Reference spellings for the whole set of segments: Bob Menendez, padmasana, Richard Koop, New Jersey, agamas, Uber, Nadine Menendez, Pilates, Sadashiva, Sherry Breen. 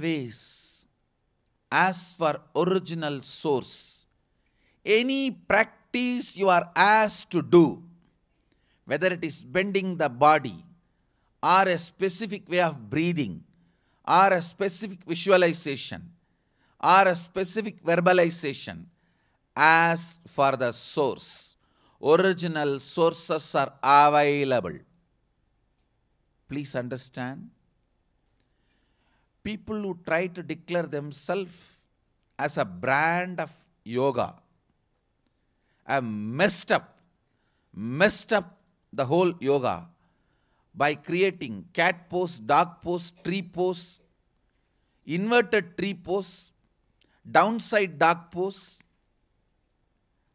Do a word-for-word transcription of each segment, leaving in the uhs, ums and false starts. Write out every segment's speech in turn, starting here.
always, as per original source. Any practice you are asked to do, whether it is bending the body, or a specific way of breathing, or a specific visualization, or a specific verbalization, as for the source. Original sources are available. Please understand. People who try to declare themselves as a brand of yoga have messed up, messed up the whole yoga by creating cat pose, dog pose, tree pose, inverted tree pose, downside dog pose.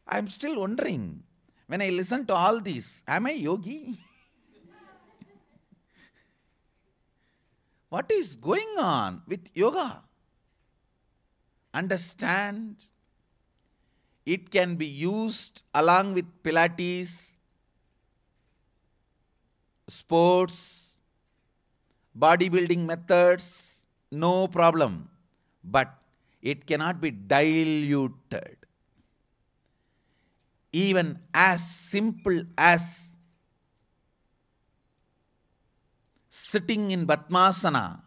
I am still wondering, when I listen to all this, am I yogi? What is going on with yoga? Understand, it can be used along with Pilates, sports, bodybuilding methods, no problem. But it cannot be diluted. Even as simple as sitting in padmasana,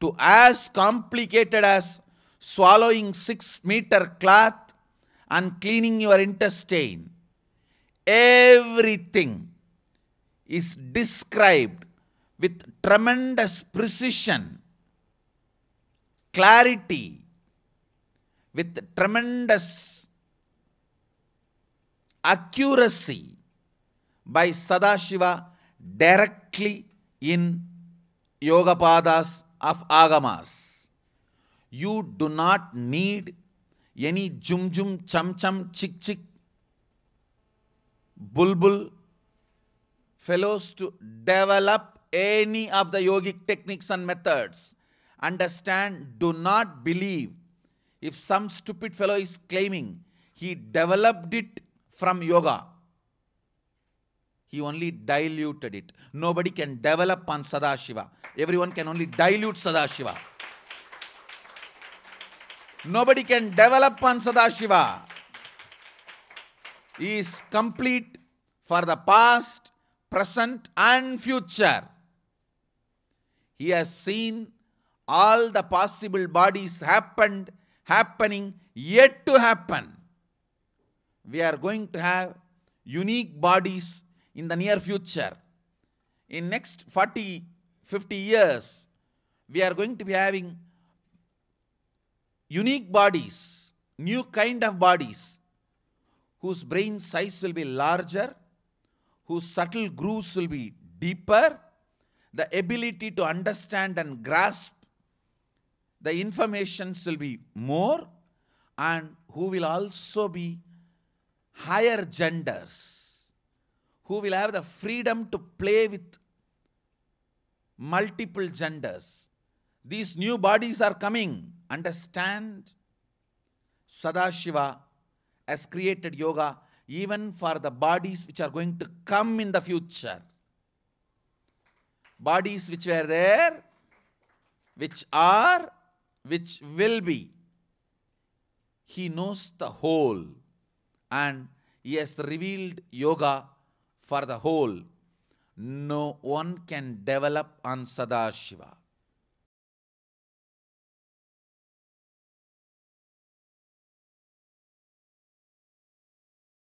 to as complicated as swallowing six meter cloth and cleaning your intestine, everything is described with tremendous precision, clarity, with tremendous accuracy by Sadashiva directly in Yogapadas of Agamas. You do not need any jum jum, chum chum, chick chick, bulbul fellows to develop any of the yogic techniques and methods. Understand, do not believe if some stupid fellow is claiming he developed it from yoga. He only diluted it. Nobody can develop on Sadashiva. Everyone can only dilute Sadashiva. Nobody can develop on Sadashiva. He is complete for the past, present and future. He has seen all the possible bodies happened, happening, yet to happen. We are going to have unique bodies in the near future. In next forty, fifty years, we are going to be having unique bodies, new kind of bodies, whose brain size will be larger, whose subtle grooves will be deeper, the ability to understand and grasp the information will be more, and who will also be higher genders, who will have the freedom to play with multiple genders. These new bodies are coming. Understand? Sadashiva has created yoga even for the bodies which are going to come in the future. Bodies which were there, which are, which will be. He knows the whole, and he has revealed yoga for the whole. No one can develop on Sadashiva.